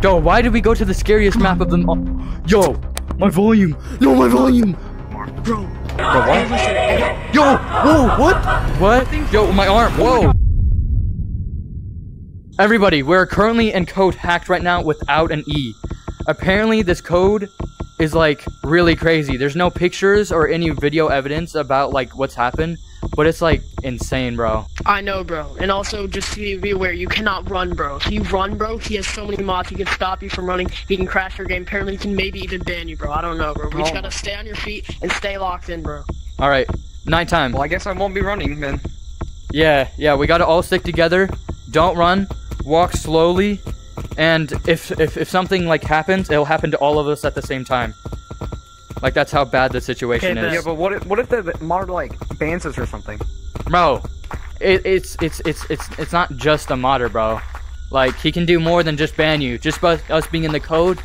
Yo, why did we go to the scariest map of them all? Yo, my volume. Yo, my volume. Bro. Bro, what? Yo, whoa, what? What? Yo, my arm. Whoa. Everybody, we're currently in code hacked right now without an E. Apparently, this code is like really crazy. There's no pictures or any video evidence about like what's happened, but it's like insane, bro. I know, bro. And also, just to be aware, you cannot run, bro. If you run, bro, he has so many mods. He can stop you from running. He can crash your game. Apparently, he can maybe even ban you, bro. I don't know, bro. We just gotta stay on your feet and stay locked in, bro. All right, night time. Well, I guess I won't be running then. Yeah, yeah. We gotta all stick together. Don't run. Walk slowly. And if something like happens, it'll happen to all of us at the same time. Like, that's how bad the situation is. Yeah, but what if the mod like bans us or something? Bro, it's not just a modder, bro. Like, he can do more than just ban you. Just by us being in the code,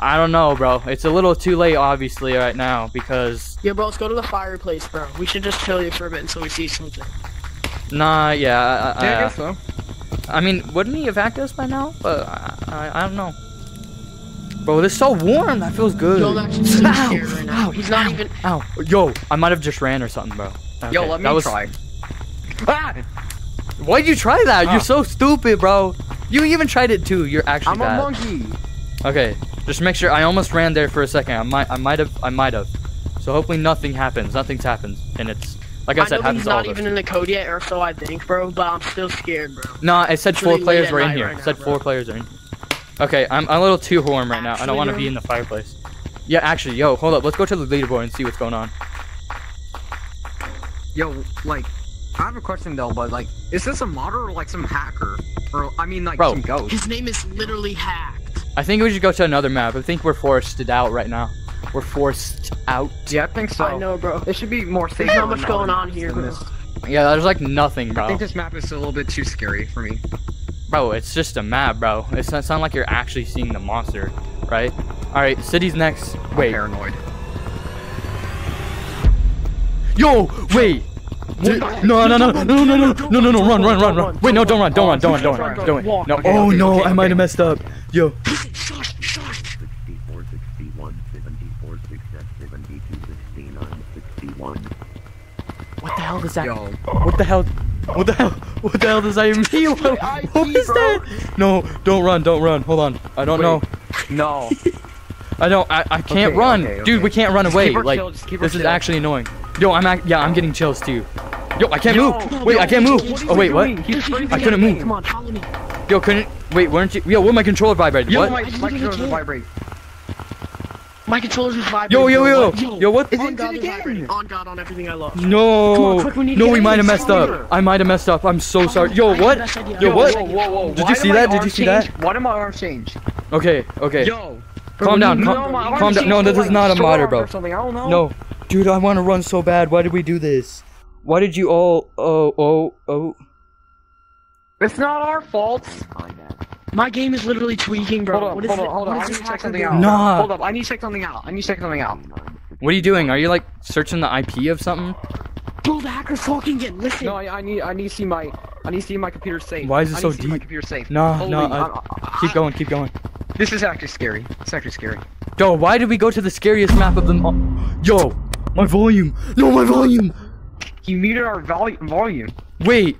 I don't know, bro. It's a little too late, obviously, right now because. Yeah, bro, let's go to the fireplace, bro. We should just chill you for a bit until we see something. Nah, yeah, I guess so. I mean, wouldn't he evac us by now? But I don't know. Bro, this is so warm. That feels good. Yo, that's ow, right now. Ow, he's not ow, even. Ow. Yo, I might have just ran or something, bro. Okay, yo, let me try. Ah! Why'd you try that? You're so stupid, bro. You even tried it too. You're actually bad. I'm a monkey. Okay, just make sure. I almost ran there for a second. I might have. So hopefully nothing happens. Nothing's happened, and it's. Like I said, happens to all of us. I know he's not even in the code yet, or so I think, bro, but I'm still scared, bro. Nah, it said 4 players were in here. It said 4 players are in. Okay, I'm a little too warm right now. I don't want to be in the fireplace. Yeah, actually, yo, hold up. Let's go to the leaderboard and see what's going on. Yo, like, I have a question, though, but, like, is this a modder or, like, some hacker? Or, I mean, like, bro, some ghost? His name is literally hacked. I think we should go to another map. I think we're forced out right now. We're forced out. Yeah, I think so. I know, bro. It should be more safe. There's not much going on here, bro. Yeah, there's like nothing, bro. I think this map is a little bit too scary for me. Bro, it's just a map, bro. It's not like you're actually seeing the monster, right? Alright, city's next. Wait. I'm paranoid. Yo, wait! No, run. Wait, no, don't run. No, oh no, I might have messed up. Yo. What the hell is that? Yo. What the hell does that even mean? What is that? No, don't run. Hold on. I don't know. No. I can't run. Okay. Dude, we can't run away. Like, this is actually annoying. Yo, I'm getting chills too. Yo, I can't move. Wait, I can't move. Oh, wait, what? I couldn't move. Come on, follow me. Yo, weren't you? Yo, what, my controller vibrated? What? My controller vibrated. My controllers was vibrating. Yo, what? Is it again? On God, on everything I love. No. Come on, quick, we might have messed up. I might have messed up. I'm so sorry. Yo, what? Yo, what? Whoa. Did you see that? Why did my arm change? Okay. Yo. Calm down. Calm down. No, this is not a modder, bro. No. Dude, I want to run so bad. Why did we do this? Why did you all... Oh. It's not our fault. My game is literally tweaking, bro. Hold on. I need to check something out. Nah. Hold up, I need to check something out. What are you doing? Are you like searching the IP of something? Bro, the hacker's talking again. Listen. No, I need to see my computer safe. Why is it so deep? My computer safe. No, keep going. This is actually scary. Yo, why did we go to the scariest map of them all? Yo, my volume. No, my volume. He muted our volume. Wait.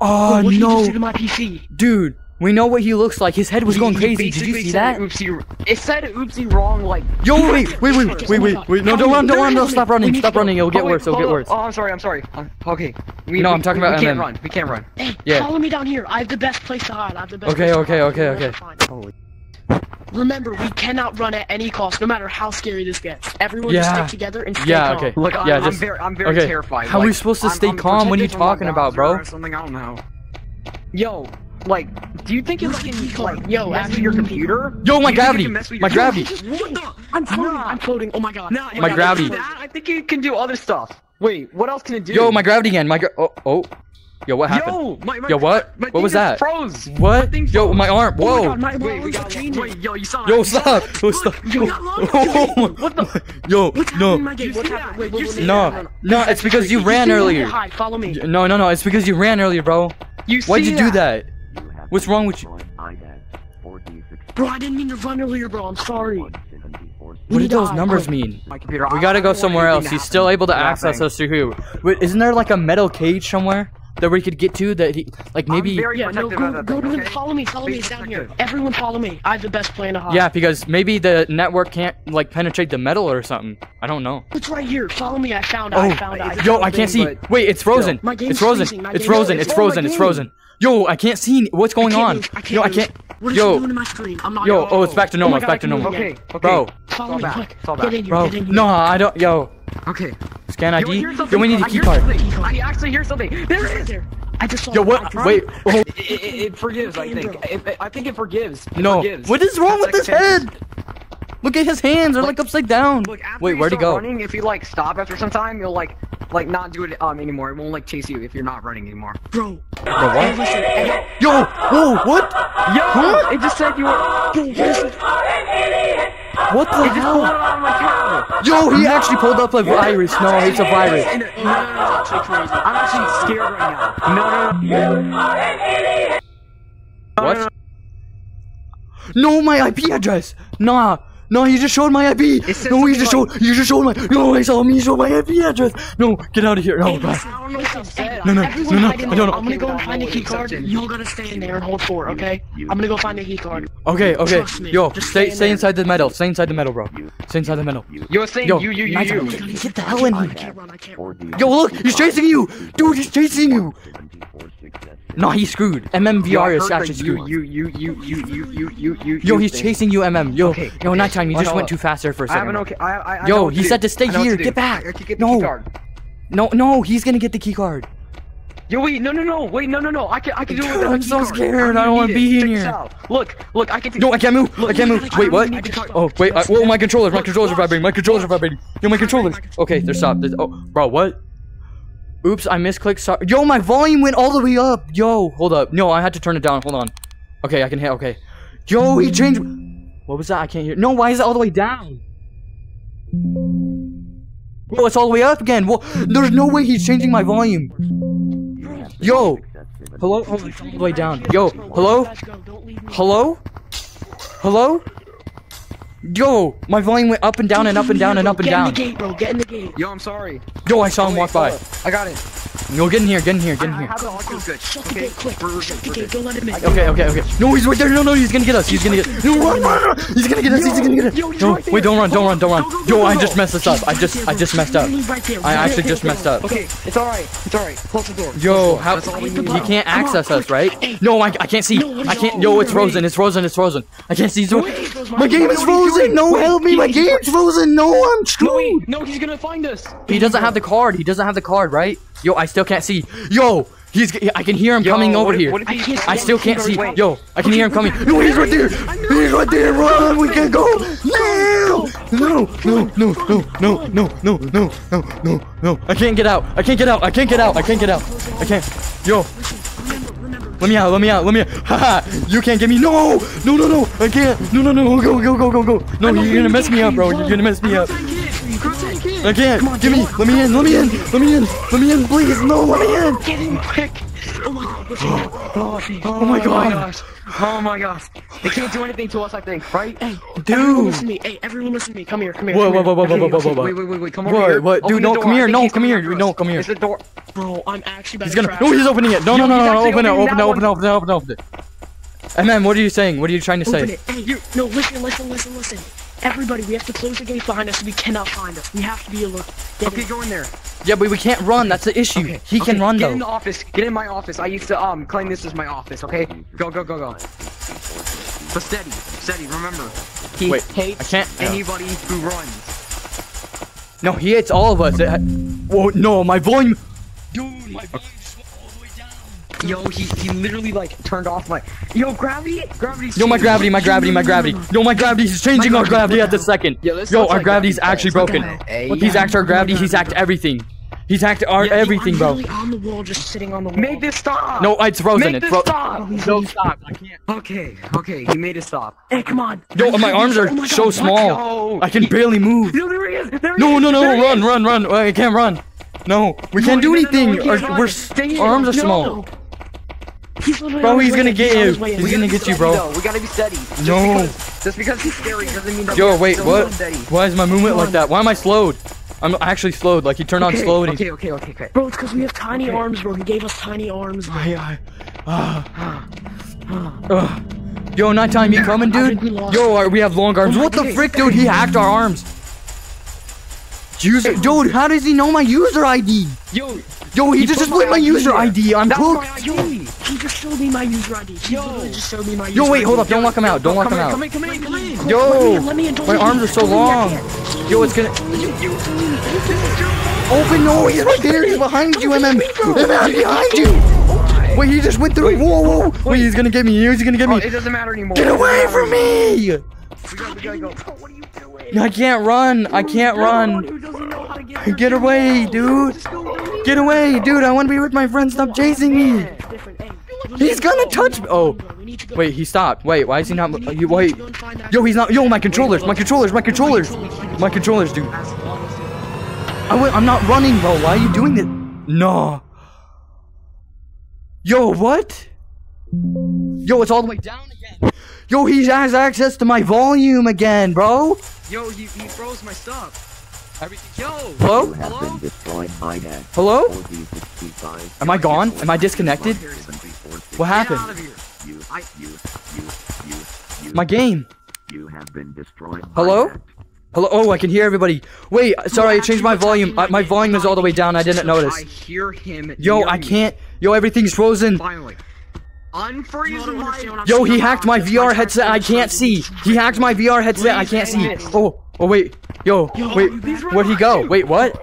Oh, no. What did you do to my PC? Dude. We know what he looks like. His head was going crazy. Did you see that? It said oopsie wrong, like. Yo, wait. No, don't run. No, stop running. It'll get worse. Oh, I'm sorry. Okay. No, I'm talking about. We can't run. Hey, follow me down here. I have the best place to hide. Okay. Remember, we cannot run at any cost, no matter how scary this gets. Everyone just stick together and stay calm. Yeah, okay. Look, I'm very terrified. How are we supposed to stay calm? What are you talking about, bro? Something I don't know. Yo. Like, do you think you can, like, mess with your computer? Yo, my gravity! I'm floating, oh my god. Nah, my gravity. I think you can do other stuff. Wait, what else can it do? Yo, my gravity again, oh. Yo, what happened? Yo, what? What was that? Froze. What? Yo, my arm, whoa. Oh my god, wait, yo, you saw it. Yo, stop! Yo, stop! What the? Yo, no. No, it's because you ran earlier. Follow me. No, it's because you ran earlier, bro. Why'd you do that? What's wrong with you? Bro, I didn't mean to run earlier, bro. I'm sorry. What do those numbers mean? We gotta go somewhere else. He's still able to access us through here. Wait, isn't there like a metal cage somewhere that we could get to that he, like maybe... Yeah, no, go to him. Follow me, it's down here. Everyone follow me. I have the best plan to hide. Yeah, because maybe the network can't like penetrate the metal or something. I don't know. It's right here. Follow me, I found it. Yo, I can't see. Wait, it's frozen. It's frozen. It's frozen. It's frozen. It's frozen. Yo, I can't see. What's going on? Yo, I can't... What is doing to my screen? I'm not... Yo, oh, it's back to normal. It's back to normal. Okay, bro. Follow me, quick. Get in here, get in here. No, I don't... Yo. Okay. Scan ID? Yo, we need a key card. I actually hear something. There it is. I just saw it. Yo, what? Wait. Oh. It forgives, I think. I think it forgives. No. What is wrong with his head? Look at his hands. They're like upside down. Wait, where'd he go? If you like stop after some time, you'll like... Like not do it anymore. It won't like chase you if you're not running anymore. Bro. Bro, what? Yo, whoa, what? Yo, huh? It just said you were. Bro, listen. What the hell? Yo, he actually pulled up a virus. No, it's a virus. No, I'm actually scared right now. No. What? No, my IP address. Nah. No, you just showed my IP. No, you just showed my. No, I saw him. You showed my IP address. No, get out of here. No, bro. No, I don't know. I'm gonna go and find a key card. You're gonna stay in there and hold four, okay? I'm gonna go find a key card. Okay. Yo, stay inside the metal. Stay inside the metal, bro. Stay inside the metal. You're saying you. Get the hell in here. I can't run. Yo, look, he's chasing you, dude. He's chasing you. No, he's screwed. MMVR is actually screwed. Yo, he's chasing you, MM. Yo, nighttime. You just went too fast there for a second. Yo, he said to stay here. Get back. No, he's gonna get the key card. Yo, wait, no, I can do it without. I'm so scared. I don't want to be in here. Look, I can. No, I can't move. Wait, what? Oh, wait. Whoa, my controllers are vibrating. Yo, my controllers. Okay, they're stopped. Oh, bro, what? Oops, I misclicked. Sorry. Yo, my volume went all the way up. Yo, hold up. No, I had to turn it down. Hold on. Okay, I can hear. Okay. Yo, he changed. What was that? I can't hear. No, why is it all the way down? Bro, it's all the way up again. Well, there's no way he's changing my volume. Yo. Hello? Oh, it's all the way down. Yo. Hello? Hello? Hello? Yo, my volume went up and down and up and down and up and down. Get in the gate, bro. Get in the gate. Yo, I'm sorry. Yo, I saw him walk by. I got it. Yo, get in here. Shut the gate quick. Shut the gate. Don't let him in. Okay. No, he's right there. No, he's gonna get us. No, run. He's gonna get us. No, wait, don't run. Yo, I just messed this up. I just messed up. I actually just messed up. Okay, it's alright. Close the door. Yo, how? He can't access us, right? No, I can't see. I can't. Yo, it's frozen. I can't see. My game is frozen. No, help me! My game's frozen! No, I'm screwed! No, he's gonna find us! He doesn't have the card. He doesn't have the card, right? Yo, I still can't see. Yo, I can hear him coming over here. I still can't see. Yo, I can hear him coming. No, he's right there! He's right there! Run! We can go! No! I can't get out! Yo! Let me out. Haha, you can't get me. No, I can't. No, go. No, you're gonna mess me up, bro. You're gonna mess me up. I can't. Give me. Let me in, please. No, let me in. Get in quick. Oh my god. Oh my gosh. They can't do anything to us, I think, right? Hey, dude. Everyone listen to me. Come here. Whoa. Wait. Come over here. What? Dude, no, come here. It's the door. Bro, I'm actually about to crash. No, he's opening it. No. Open it. MM, what are you saying? What are you trying to say? Hey, you. No, listen. Everybody, we have to close the gate behind us so we cannot find us. We have to be alert. Okay, go in there. Yeah, but we can't run. That's the issue. Okay. He can run, though. Get in the office. Get in my office. I used to claim this is my office, okay? Go. But steady, remember. He hates anybody who runs. No, he hates all of us. Whoa, no, my volume. Dude, my volume just went all the way down. Yo, he literally, like, turned off my... Yo, gravity's... Yo, my gravity. Yo, my gravity's is changing our gravity at the second. Yo, our gravity's actually broken. He's hacked our gravity. He's hacked everything. He's hacked our everything, bro. On the wall, just sitting on the wall. Make this stop! No, it's frozen. Make this stop! No, stop. I can't. Okay. He made it stop. Hey, come on. Yo, my arms are so small. I can barely move. Yo, there he is! No, run. I can't run. No, we can't do anything. Our arms are small. Bro, he's gonna get you. He's gonna get you, bro. We gotta be steady. No. Just because he's scary doesn't mean that. Yo, wait, what? Why is my movement like that? Why am I slowed? I'm actually slowed. Like, he turned on slow and he. Okay. Bro, it's because we have tiny arms, bro. He gave us tiny arms. Yo, nighttime, you coming, dude? Yo, we have long arms. What the frick, dude? He hacked our arms. User, dude, how does he know my user ID? Yo, he just split my user ID. I'm cooked. He just showed me my user ID. Yo, wait, hold up. Don't lock him out. Don't lock him out. Come in. Yo, my arms are so long. Yo, it's gonna. Open! No, he's right there. He's behind you, MM. MM, behind you. Wait, he just went through. Whoa. Wait, he's gonna get me. He's gonna get me. It doesn't matter anymore. Get away from me! We gotta go. What are you doing? I can't run. I can't run. Get away, dude. Get away, dude. I want to be with my friends. Stop chasing me. He's gonna touch me. Oh, wait. He stopped. Wait. Why is he not? Wait. Yo, he's not. Yo, my controllers, dude. I'm not running, bro. Why are you doing this? No. Yo, what? Yo, it's all the way down again. Yo, he has access to my volume again, bro. Yo, he froze my stuff. Everything. Yo. Hello? Hello? Am I gone? Am I disconnected? What happened? My game. Hello? Hello? Oh, I can hear everybody. Wait, sorry, I changed my volume. My volume is all the way down. I didn't notice. I hear him. Yo, I can't. Yo, everything's frozen. Finally. Yo, he hacked my VR headset. I can't see. He hacked my VR headset. I can't see. Oh, wait. Yo, wait. Where'd he go? Wait, what?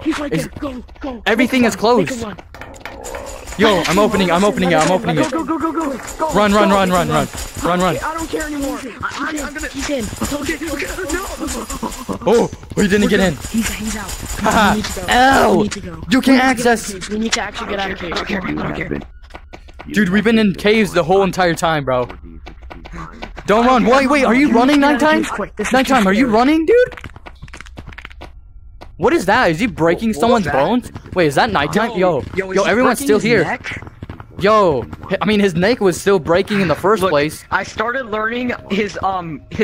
Go. Everything is closed. Yo, I'm opening it. Run. I don't care anymore. He's in. Oh, he didn't get in. He's out. Haha. You can't access. We need to actually get out of here. I don't care. Dude, we've been in caves the whole entire time, bro. Don't run. Wait, are you running, Nighttime? Nighttime, are you running, dude? What is that? Is he breaking someone's bones? Wait, is that Nighttime? Yo, everyone's still here. Yo, I mean, his neck was still breaking in the first place. I started learning his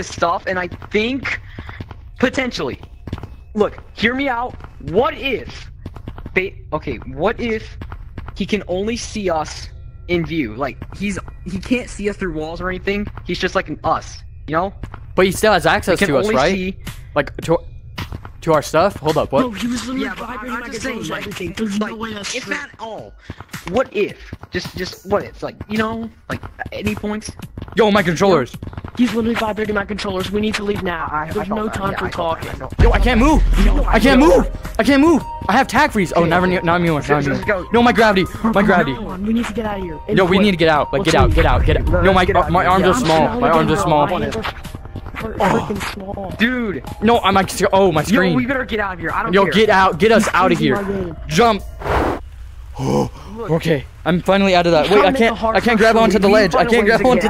stuff, and I think, potentially. Look, hear me out. What if he can only see us in view? Like, he can't see us through walls or anything. He's just like an us, you know? But he still has access to us, right? Like to our stuff? Hold up, what? No, he was literally vibrating my controls, like, there's no way that's true. If at all, what if? Just what if? Like, you know, like, at any points? Yo, my controllers! He's literally vibrating my controllers. We need to leave now. There's no time for talking. Yo, I can't move! I can't move! I have tag freeze! Oh, now I'm here. No, my gravity. We need to get out of here. Yo, we need to get out. Like, get out. Yo, my arms are small. My arms are small. Oh, dude! No, I'm like, oh, my screen. Yo, we better get out of here. I don't care. Yo, get out! Get us out of here! Jump! Oh, okay, I'm finally out of that. Wait, I can't grab onto the ledge. I can't grab onto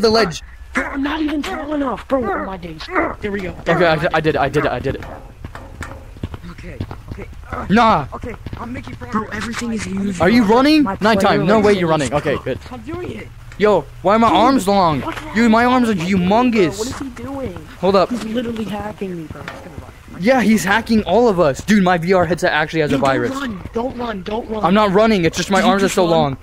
the ledge. I'm not even tall enough, bro. Oh my days. There we go. Okay, I did it. Okay. Nah. Okay, I'm making progress. Bro, everything is usual. Are you running? Nighttime. No way, you're running. Okay, good. I'm doing it. Yo, why are my arms long? Dude, my arms are humongous. What is he doing? Hold up. He's literally hacking me, bro. Yeah, he's hacking all of us. Dude, my VR headset actually has a virus. Don't run. I'm not running. It's just my arms are so long.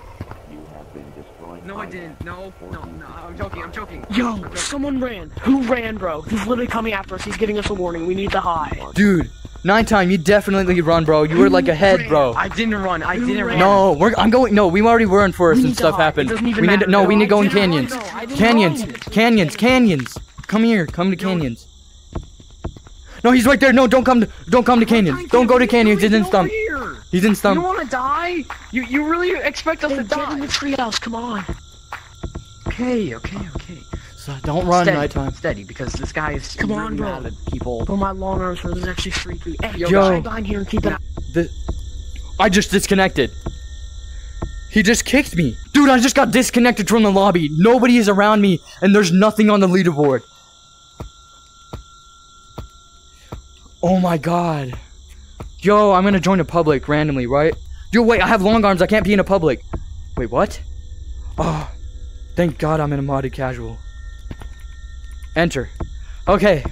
No, I didn't. No. I'm joking. Yo, someone ran. Who ran, bro? He's literally coming after us. He's giving us a warning. We need to hide. Dude. Nighttime, you definitely run, bro. You were like ahead, bro. I didn't run. No, we already were in forest and stuff happened. We need to go in canyons. Canyons. Come to canyons. No, he's right there. No, don't come to canyons. Don't go to canyons. He's in stump. You want to die? You really expect us to die? Get in the treehouse. Come on. Okay. So don't run, Nighttime. Steady, because this guy is really mad at people. Bro, my long arms are actually freaky. Hey, yo, behind here and keep it. I just disconnected. He just kicked me, dude. I just got disconnected from the lobby. Nobody is around me, and there's nothing on the leaderboard. Oh my god. Yo, I'm gonna join a public randomly, right? Dude, wait. I have long arms. I can't be in a public. Wait, what? Oh, thank God I'm in a modded casual. Enter. Okay.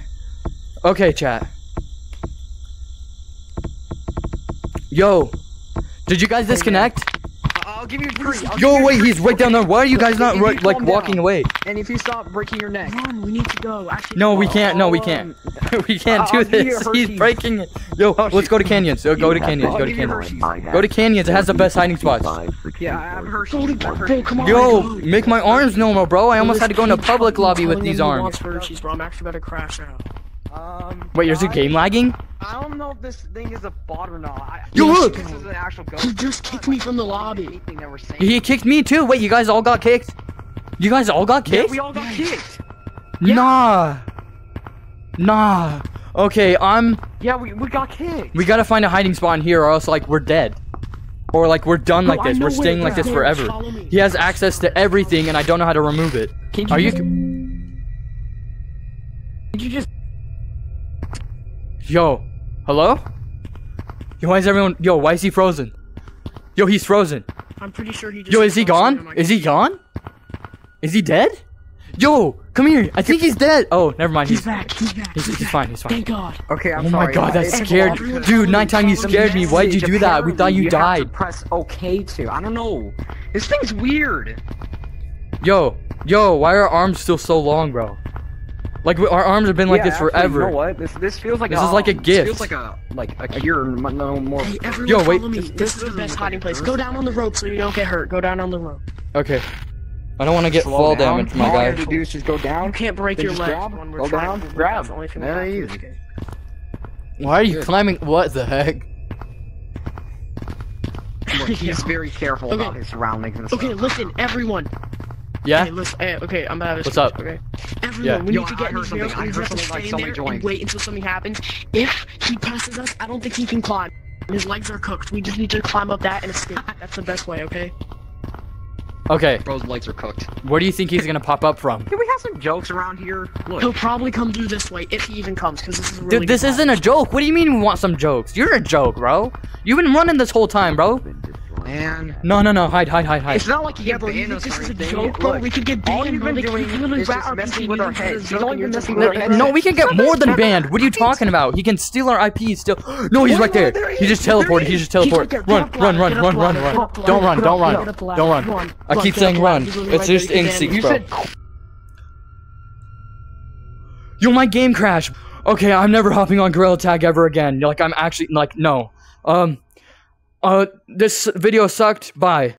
Okay, chat. Yo, did you guys disconnect? I'll give you three. Yo, wait, he's right down there. Why are you guys not like walking away? And if you stop breaking your neck. Come on, we need to go. Actually, no, we can't. No, we can't. We can't do this. He's breaking it. Yo, let's go to canyons. Go to canyons. Go to canyons. Go to canyons. It has the best hiding spots. Yeah, I have Hershey's. Yo, make my arms normal, bro. I almost had to go in a public lobby with these arms. I'm actually about to crash out. Wait, is the game lagging? I don't know if this thing is a bot or not. Yo, look! This is an actual ghost. He just kicked me from the lobby. He kicked me too. Wait, you guys all got kicked? You guys all got kicked? Yeah, we all got kicked. Yeah. Nah. Okay, yeah, we got kicked. We gotta find a hiding spot in here, or else like we're dead, or like we're done like this. We're staying like this forever. He has access to everything, and I don't know how to remove it. Are you? Did you just? Yo, hello? Yo, why is everyone? Yo, why is he frozen? Yo, he's frozen. I'm pretty sure he just. Yo, is he gone? Is he gone? Is he dead? Yo, come here. I think he's dead. Oh, never mind. He's back. He's back. He's fine. He's fine. Thank God. Okay, I'm sorry. Oh my God, that scared, dude. Nighttime, you scared me. Why'd you do that? We thought you died. You have to press okay too. I don't know. This thing's weird. Yo, why are our arms still so long, bro? Like our arms have been like this forever. You know what? This feels like is like a gift. This feels like a cure, no more. Hey, everyone, yo, wait. This is the best hiding place. Go down on the rope so you don't get hurt. Go down on the rope. Okay. I don't want to get fall damage, my guy. All you have to do is just go down. You can't break your leg. Go down. Grab. Very easy. Why are you climbing? What the heck? He's very careful about his surroundings and stuff. Okay, listen, everyone. Yeah. Hey, listen, okay, I'm about to. What's up? Okay. Everyone, we need to get in here. We just have to stay in there and wait until something happens. If he passes us, I don't think he can climb. His legs are cooked. We just need to climb up that and escape. That's the best way. Okay. Okay. Bro's legs are cooked. Where do you think he's gonna pop up from? Can we have some jokes around here? Look. He'll probably come through this way if he even comes, because this is really. Dude, this isn't a joke. What do you mean we want some jokes? You're a joke, bro. You've been running this whole time, bro. Man. No, hide. It's not like you get banned. This is a joke, bro. We could get banned. All you've been doing is just messing with our heads. No, we can get more than banned. What are you talking about? He can steal our IP. Still. No, he's right there. He just teleported. Run. Don't run. I keep saying run. It's just instinct, bro. Yo, my game crashed. Okay, I'm never hopping on Gorilla Tag ever again. Like, I'm actually, like, no. This video sucked. Bye.